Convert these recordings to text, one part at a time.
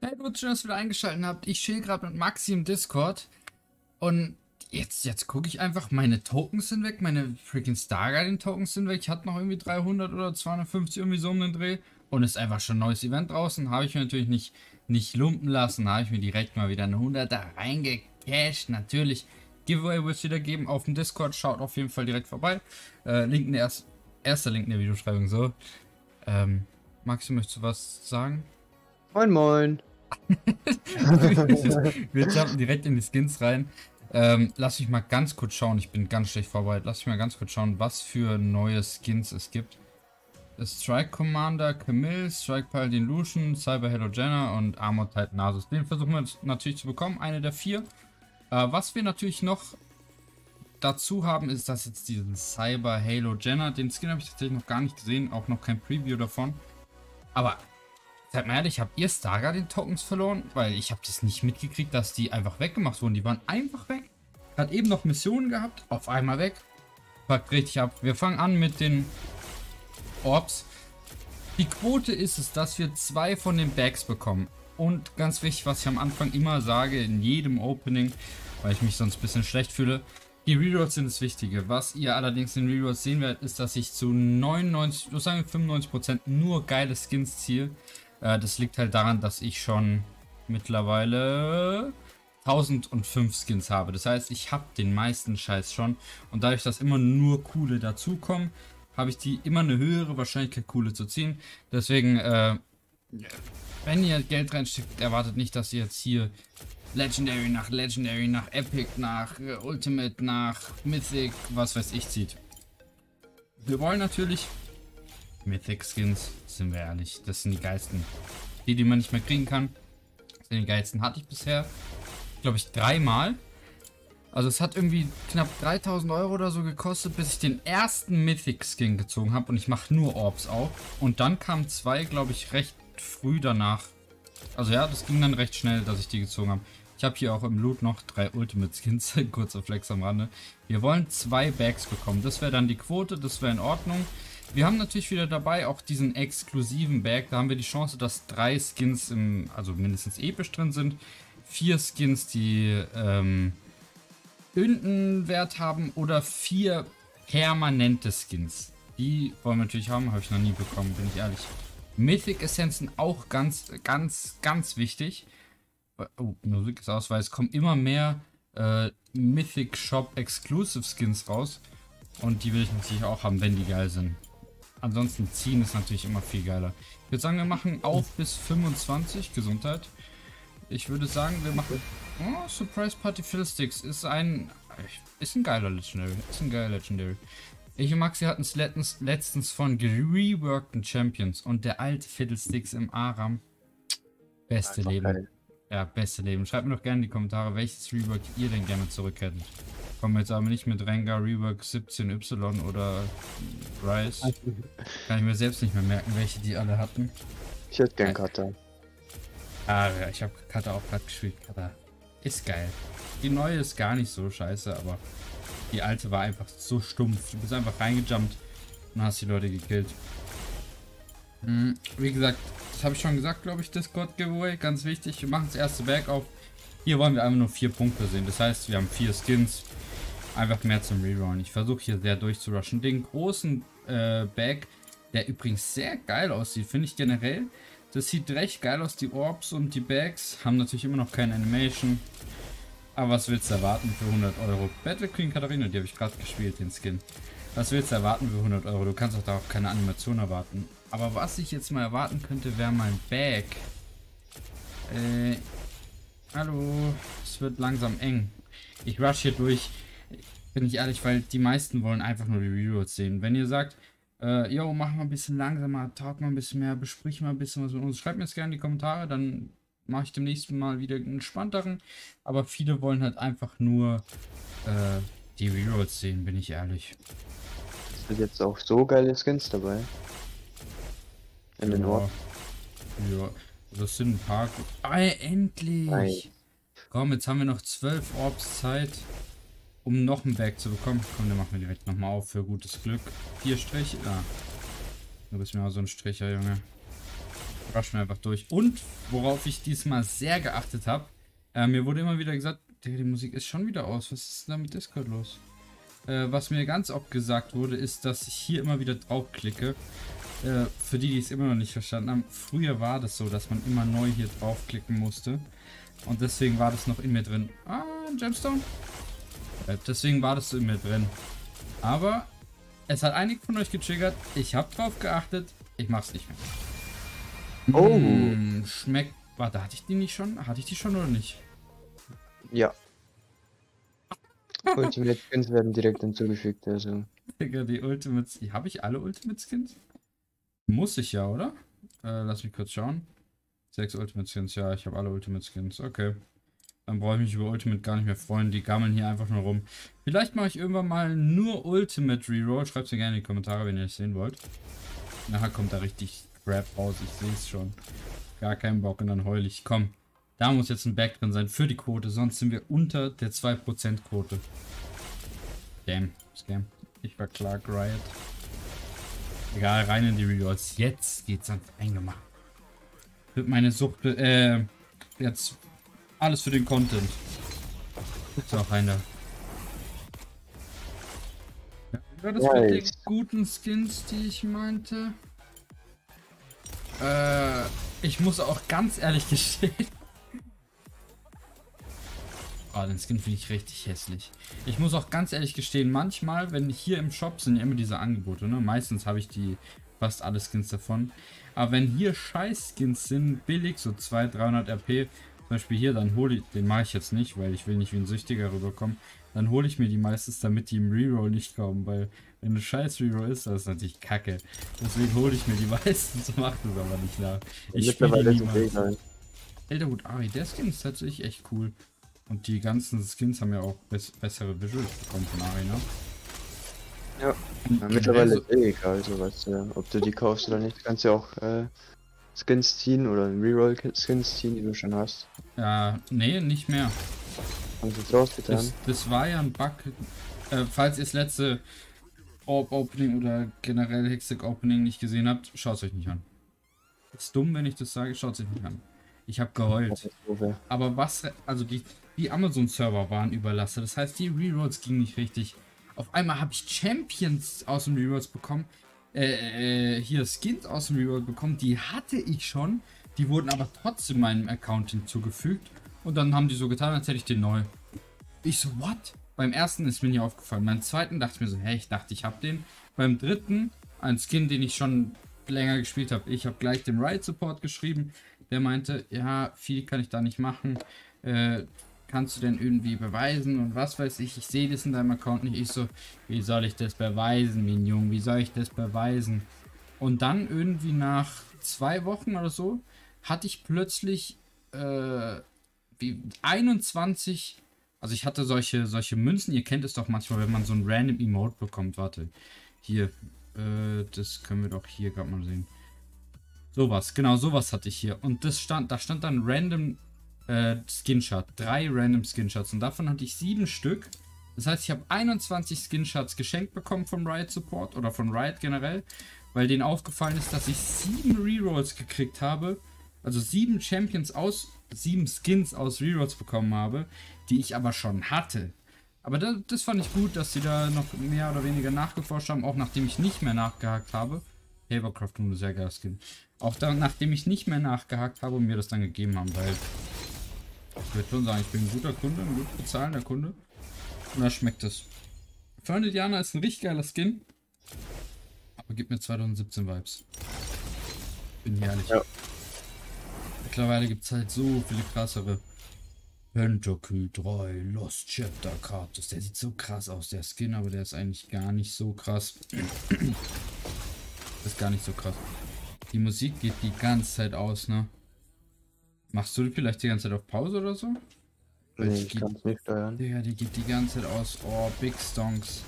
Hey, gut, schön, dass ihr wieder eingeschaltet habt. Ich chill gerade mit Maxi im Discord. Und jetzt gucke ich einfach meine Tokens hinweg. Meine freaking Star Guardian Tokens hinweg. Ich hatte noch irgendwie 300 oder 250 irgendwie so um den Dreh. Und ist einfach schon ein neues Event draußen. Habe ich mir natürlich nicht lumpen lassen. Habe ich mir direkt mal wieder eine 100er reingecasht. Natürlich. Giveaway wird es wieder geben auf dem Discord. Schaut auf jeden Fall direkt vorbei. Link in der erster Link in der Videobeschreibung. So. Maxi, möchtest du was sagen? Moin, moin. Wir jumpen direkt in die Skins rein. Lass mich mal ganz kurz schauen. Ich bin ganz schlecht vorbereitet. Lass mich mal ganz kurz schauen, was für neue Skins es gibt. Strike Commander Camille, Strike Paladin Lucian, Cyber Halo Jenner und Armored Titan Nasus. Den versuchen wir natürlich zu bekommen. Eine der vier. Was wir natürlich noch dazu haben, ist das jetzt diesen Cyber Halo Jenner. Den Skin habe ich tatsächlich noch gar nicht gesehen. Auch noch kein Preview davon. Aber seid mal ehrlich, habt ihr Star Guardian Tokens verloren? Weil ich habe das nicht mitgekriegt, dass die einfach weggemacht wurden. Die waren einfach weg. Hat eben noch Missionen gehabt, auf einmal weg. Packt richtig ab. Wir fangen an mit den Orbs. Die Quote ist es, dass wir 2 von den Bags bekommen. Und ganz wichtig, was ich am Anfang immer sage, in jedem Opening, weil ich mich sonst ein bisschen schlecht fühle, die Rerolls sind das Wichtige. Was ihr allerdings in Rerolls sehen werdet, ist, dass ich zu 95% nur geile Skins ziehe. Das liegt halt daran, dass ich schon mittlerweile 1005 Skins habe. Das heißt, ich habe den meisten Scheiß schon. Und dadurch, dass immer nur coole dazukommen, habe ich die immer eine höhere Wahrscheinlichkeit, coole zu ziehen. Deswegen, wenn ihr Geld reinsteckt, erwartet nicht, dass ihr jetzt hier Legendary nach Legendary, nach Epic, nach Ultimate, nach Mythic, was weiß ich, zieht. Wir wollen natürlich Mythic Skins, sind wir ehrlich, das sind die geilsten. Die man nicht mehr kriegen kann, sind die geilsten. Hatte ich bisher, glaube ich, 3 Mal. Also es hat irgendwie knapp 3.000 € oder so gekostet, bis ich den ersten Mythic Skin gezogen habe. Und ich mache nur Orbs auf. Und dann kamen 2, glaube ich, recht früh danach. Also ja, das ging dann recht schnell, dass ich die gezogen habe. Ich habe hier auch im Loot noch 3 Ultimate Skins, kurzer Flex am Rande. Wir wollen 2 Bags bekommen. Das wäre dann die Quote, das wäre in Ordnung. Wir haben natürlich wieder dabei auch diesen exklusiven Bag. Da haben wir die Chance, dass 3 Skins, also mindestens episch drin sind. 4 Skins, die Wert haben, oder 4 permanente Skins. Die wollen wir natürlich haben, habe ich noch nie bekommen, bin ich ehrlich. Mythic Essenzen auch ganz wichtig. Oh, Musik ist aus, weil es kommen immer mehr Mythic Shop Exclusive Skins raus. Und die will ich natürlich auch haben, wenn die geil sind. Ansonsten ziehen ist natürlich immer viel geiler. Ich würde sagen, wir machen auf bis 25. Gesundheit. Ich würde sagen, wir machen... Oh, Surprise Party Fiddlesticks ist ein... Ist ein geiler Legendary. Ist ein geiler Legendary. Ich und Maxi hatten es letztens von gereworkten Champions. Und der alte Fiddlesticks im Aram. Beste Leben. Geil. Ja, beste Leben. Schreibt mir doch gerne in die Kommentare, welches Rework ihr denn gerne zurück hättet. Kommen wir jetzt aber nicht mit Rengar Rework 17Y oder Rice. Kann ich mir selbst nicht mehr merken, welche die alle hatten. Ich hätte gern Kata. Ah ja, ich habe Kata auch gerade gespielt. Kata ist geil. Die neue ist gar nicht so scheiße, aber die alte war einfach so stumpf. Du bist einfach reingejumpt und hast die Leute gekillt. Wie gesagt, das habe ich schon gesagt, glaube ich, Discord Giveaway, ganz wichtig. Wir machen das erste Bag auf. Hier wollen wir einfach nur 4 Punkte sehen. Das heißt, wir haben 4 Skins. Einfach mehr zum Rerollen. Ich versuche hier sehr durchzurushen. Den großen Bag, der übrigens sehr geil aussieht, finde ich generell. Das sieht recht geil aus, die Orbs und die Bags. Haben natürlich immer noch keine Animation. Aber was willst du erwarten für 100 €? Battle Queen Katharina, die habe ich gerade gespielt, den Skin. Was willst du erwarten für 100 €? Du kannst auch darauf keine Animation erwarten. Aber was ich jetzt mal erwarten könnte, wäre mein Bag. Hallo. Es wird langsam eng. Ich rush hier durch. Bin ich ehrlich, weil die meisten wollen einfach nur die Rerolls sehen. Wenn ihr sagt... yo, mach mal ein bisschen langsamer, talk mal ein bisschen mehr, besprich mal ein bisschen was mit uns. Schreibt mir jetzt gerne in die Kommentare, dann mache ich demnächst mal wieder einen entspannteren. Aber viele wollen halt einfach nur die Rerolls sehen, bin ich ehrlich. Es sind jetzt auch so geile Skins dabei. In den Orbs. Ja, das sind ein paar. Endlich! Nein. Komm, jetzt haben wir noch 12 Orbs Zeit, um noch ein Bag zu bekommen. Komm, dann machen wir direkt nochmal auf für gutes Glück. 4 Striche. Ah. Du bist mir auch so ein Stricher, Junge. rushen einfach durch. Und worauf ich diesmal sehr geachtet habe, mir wurde immer wieder gesagt, die Musik ist schon wieder aus, was ist denn da mit Discord los? Was mir ganz oft gesagt wurde, ist, dass ich hier immer wieder draufklicke. Für die, die es immer noch nicht verstanden haben, früher war das so, dass man immer neu hier draufklicken musste. Und deswegen war das noch in mir drin. Ah, Gemstone. Deswegen war das so in mir drin. Aber es hat einige von euch getriggert. Ich habe drauf geachtet. Ich mach's nicht mehr. Oh. Schmeckt. Warte, hatte ich die nicht schon? Hatte ich die schon oder nicht? Ja. Ultimate Skins werden direkt hinzugefügt, also. Digga, die Ultimates. Habe ich alle Ultimate Skins? Muss ich ja, oder? Lass mich kurz schauen. 6 Ultimate Skins, ja, ich habe alle Ultimate Skins. Okay. Dann brauche ich mich über Ultimate gar nicht mehr freuen. Die gammeln hier einfach nur rum. Vielleicht mache ich irgendwann mal nur Ultimate Reroll. Schreibt es mir gerne in die Kommentare, wenn ihr es sehen wollt. Nachher kommt da richtig Crap raus. Ich sehe es schon. Gar keinen Bock und dann heul ich. Komm, da muss jetzt ein Back drin sein für die Quote. Sonst sind wir unter der 2% Quote. Damn. Scam. Ich verklag Riot. Egal, rein in die Rerolls. Jetzt geht's ans Eingemacht. Wird meine Sucht... jetzt... Alles für den Content. So, rein da. War das mit den guten Skins, die ich meinte? Ich muss auch ganz ehrlich gestehen. Oh, den Skin finde ich richtig hässlich. Ich muss auch ganz ehrlich gestehen, manchmal, wenn ich hier im Shop sind ja immer diese Angebote, ne? Meistens habe ich die... fast alle Skins davon. Aber wenn hier Scheiß-Skins sind, billig, so 200-300 RP, zum Beispiel hier, dann hole ich, den mache ich jetzt nicht, weil ich will nicht wie ein Süchtiger rüberkommen, dann hole ich mir die meistens, damit die im Reroll nicht kommen, weil wenn ein Scheiß-Reroll ist, das ist natürlich kacke. Deswegen hole ich mir die meistens, macht das aber nicht nach. Ich spiele niemals. Elderwood Ari, der Skin ist tatsächlich echt cool. Und die ganzen Skins haben ja auch bessere Visuals bekommen von Ari, ne? Ja, mittlerweile ist eh egal, also, weißt du, ja, ob du die kaufst oder nicht, kannst du auch Skins ziehen oder Reroll-Skins ziehen, die du schon hast. Ja, nee, nicht mehr. Haben sie jetzt rausgetan? Das war ja ein Bug. Falls ihr das letzte Orb-Opening oder generell Hextech-Opening nicht gesehen habt, schaut es euch nicht an. Ist dumm, wenn ich das sage, schaut es euch nicht an. Ich habe geheult. Aber was, also die Amazon-Server waren überlastet, das heißt, die Rerolls gingen nicht richtig. Auf einmal habe ich Champions aus dem Rewards bekommen, hier Skins aus dem Rewards bekommen, die hatte ich schon, die wurden aber trotzdem meinem Account hinzugefügt und dann haben die so getan, als hätte ich den neu. Ich so, what? Beim ersten ist mir nicht aufgefallen, beim zweiten dachte ich mir so, hey, ich dachte, ich habe den. Beim dritten, ein Skin, den ich schon länger gespielt habe, ich habe gleich dem Riot Support geschrieben, der meinte, ja, viel kann ich da nicht machen, kannst du denn irgendwie beweisen und was weiß ich, ich sehe das in deinem Account nicht. Ich so, wie soll ich das beweisen, mein Junge, wie soll ich das beweisen? Und dann irgendwie nach 2 Wochen oder so, hatte ich plötzlich wie 21, also ich hatte solche Münzen, ihr kennt es doch manchmal, wenn man so ein random Emote bekommt, warte, hier, das können wir doch hier gerade mal sehen. Sowas, genau sowas hatte ich hier und das stand, da stand dann random Skinshot, 3 random Skinshots und davon hatte ich 7 Stück. Das heißt, ich habe 21 Skinshots geschenkt bekommen vom Riot Support oder von Riot generell, weil denen aufgefallen ist, dass ich 7 Rerolls gekriegt habe, also 7 Champions aus 7 Skins aus Rerolls bekommen habe, die ich aber schon hatte. Aber das fand ich gut, dass sie da noch mehr oder weniger nachgeforscht haben, auch nachdem ich nicht mehr nachgehakt habe. Papercraft, nur ein sehr geiler Skin. Auch dann, nachdem ich nicht mehr nachgehakt habe und mir das dann gegeben haben, weil ich würde schon sagen, ich bin ein guter Kunde, ein gut bezahlender Kunde. Und da schmeckt es. Freunde, Diana ist ein richtig geiler Skin. Aber gibt mir 2017 Vibes. Bin ehrlich. Ja. Mittlerweile gibt es halt so viele krassere. Pentacle 3, Lost Chapter Kartus. Der sieht so krass aus, der Skin, aber der ist eigentlich gar nicht so krass. Das ist gar nicht so krass. Die Musik geht die ganze Zeit aus, ne? Machst du vielleicht die ganze Zeit auf Pause oder so? Nee, ich kann's nicht steuern. Ja, die geht die ganze Zeit aus. Oh, Big Stonks.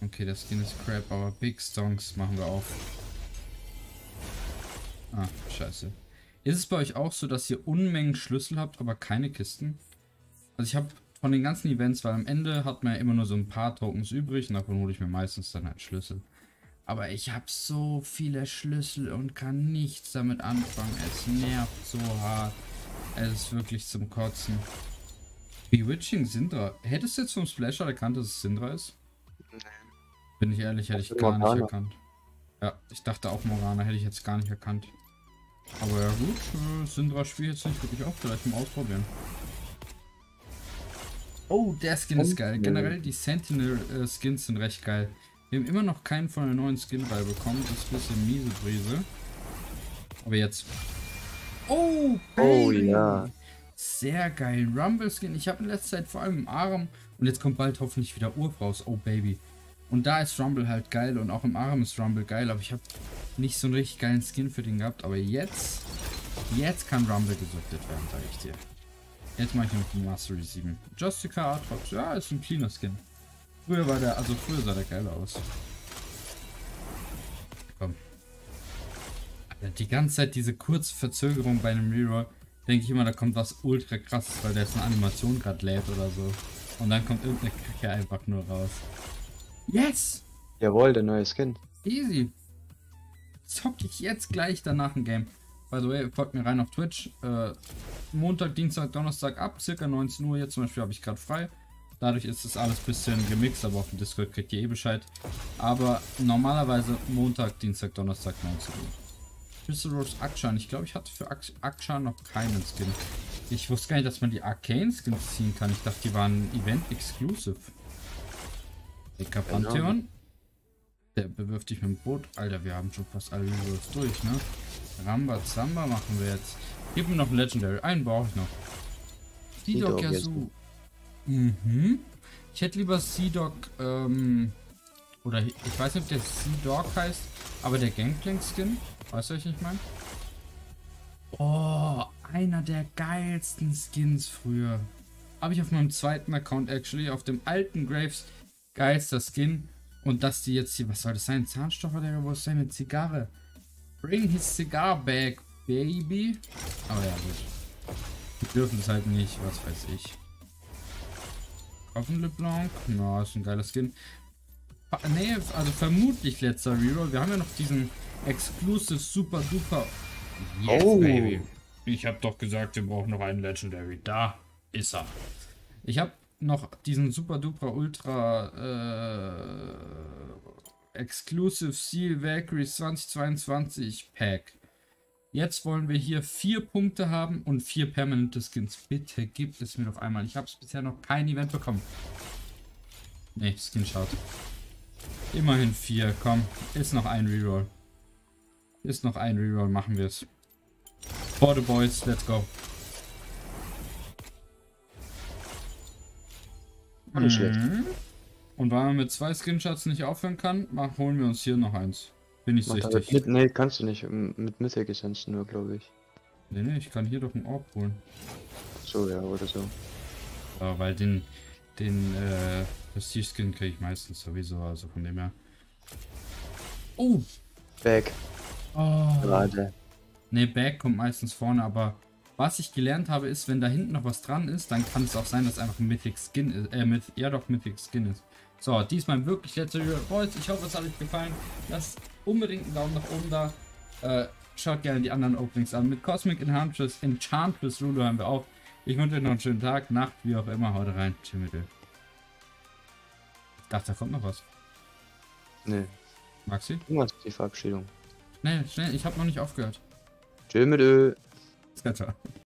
Okay, das Skin ist crap, aber Big Stonks machen wir auf. Ah, scheiße. Ist es bei euch auch so, dass ihr Unmengen Schlüssel habt, aber keine Kisten? Also ich habe von den ganzen Events, weil am Ende hat man ja immer nur so ein paar Tokens übrig und davon hole ich mir meistens dann halt Schlüssel. Aber ich habe so viele Schlüssel und kann nichts damit anfangen. Es nervt so hart. Es ist wirklich zum Kotzen. Bewitching Syndra. Hättest du jetzt vom Splasher erkannt, dass es Syndra ist? Nein. Bin ich ehrlich, hätte ich gar nicht erkannt. Ja, ich dachte auch Morgana, hätte ich jetzt gar nicht erkannt. Aber ja gut, Syndra spielt jetzt nicht wirklich auch. Vielleicht mal ausprobieren. Oh, der Skin ist geil. Generell die Sentinel-Skins sind recht geil. Wir haben immer noch keinen von der neuen Skin-Reihe bekommen. Das ist ein bisschen miese Brise. Aber jetzt. Oh, oh ja. Sehr geil. Rumble-Skin. Ich habe in letzter Zeit vor allem im Aram. Und jetzt kommt bald hoffentlich wieder Urf raus. Oh, Baby. Und da ist Rumble halt geil. Und auch im Aram ist Rumble geil. Aber ich habe nicht so einen richtig geilen Skin für den gehabt. Aber jetzt. Jetzt kann Rumble gesuchtet werden, sage ich dir. Jetzt mache ich noch die Mastery 7. Justicar Tox. Ja, ist ein cleaner Skin. Früher war der, also früher sah der geil aus. Komm. Alter, die ganze Zeit diese kurze Verzögerung bei einem Reroll, denke ich immer, da kommt was ultra krasses, weil der jetzt eine Animation gerade lädt oder so. Und dann kommt irgendeine Kacke einfach nur raus. Yes! Jawohl, der neue Skin. Easy. Zock ich jetzt gleich danach ein Game. By the way, folgt mir rein auf Twitch. Montag, Dienstag, Donnerstag ab circa 19 Uhr. Jetzt zum Beispiel habe ich gerade frei. Dadurch ist das alles ein bisschen gemixt, aber auf dem Discord kriegt ihr eh Bescheid. Aber normalerweise Montag, Dienstag, Donnerstag 19 Uhr. Crystal Rose Akshan. Ich glaube, ich hatte für Akshan noch keinen Skin. Ich wusste gar nicht, dass man die Arcane-Skins ziehen kann. Ich dachte, die waren Event-Exclusive. Ecker Pantheon. Der bewirft dich mit dem Boot. Alter, wir haben schon fast alle Levels durch, ne? Ramba Zamba machen wir jetzt. Gib mir noch ein Legendary. Einen brauche ich noch. Sea-Dog Yasu. Mhm. Ich hätte lieber Sea-Dog, oder ich weiß nicht, ob der Sea-Dog heißt, aber der Gangplank-Skin. Weißt du, was ich nicht meine? Oh, einer der geilsten Skins früher. Habe ich auf meinem zweiten Account, actually, auf dem alten Graves. Geilster Skin. Und dass die jetzt hier, was soll das sein? Zahnstocher, der wo ist seine Zigarre? Bring his cigar back, baby. Aber ja, gut. Die dürfen es halt nicht, was weiß ich. Offen LeBlanc. Na, ist ein geiler Skin. Ne, also vermutlich letzter Reroll. Wir haben ja noch diesen Exclusive Super Duper. Yes, oh, Baby. Ich habe doch gesagt, wir brauchen noch einen Legendary. Da ist er. Ich habe noch diesen Super Duper Ultra Exclusive Steel Valkyries 2022 Pack. Jetzt wollen wir hier 4 Punkte haben und 4 permanente Skins. Bitte gib es mir doch einmal. Ich habe es bisher noch kein Event bekommen. Ne, Skin schaut. Immerhin 4. Komm, ist noch ein Reroll. Ist noch ein Reroll, machen wir es. For the boys, let's go. Mhm. Und weil man mit 2 Skinshots nicht aufhören kann, holen wir uns hier noch eins. Bin ich süchtig. Ne, kannst du nicht. Mit Mythic Essenz nur, glaube ich. Ne, ich kann hier doch einen Orb holen. So, ja, oder so. Ja, weil den Prestige-Skin kriege ich meistens sowieso, also von dem her. Oh! Back. Oh. Gerade. Ne, Back kommt meistens vorne, aber was ich gelernt habe ist, wenn da hinten noch was dran ist, dann kann es auch sein, dass einfach ein Mythic-Skin ist. Mythic-Skin ist. So, diesmal wirklich letzte Reroll. Boys, ich hoffe, es hat euch gefallen. Lasst unbedingt einen Daumen nach oben da. Schaut gerne die anderen Openings an. Mit Cosmic Enchantress Lulu haben wir auch. Ich wünsche euch noch einen schönen Tag, Nacht, wie auch immer. Haut rein. Tschüss mit dir. Ich dachte, da kommt noch was. Nee. Maxi? Du machst die Verabschiedung. Schnell, schnell. Ich habe noch nicht aufgehört. Tschüss mit dir. Ciao, ciao.